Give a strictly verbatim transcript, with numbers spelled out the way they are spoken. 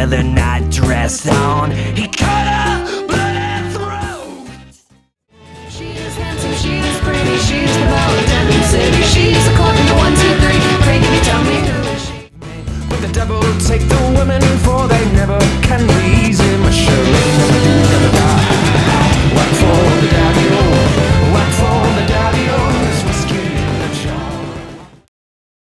with a night dress on. He cut her bloody throat. She is handsome, she is pretty, she is the belle of Devon City. She is according to one, two, three. Craig, can you tell me who is she? With the devil, take the women.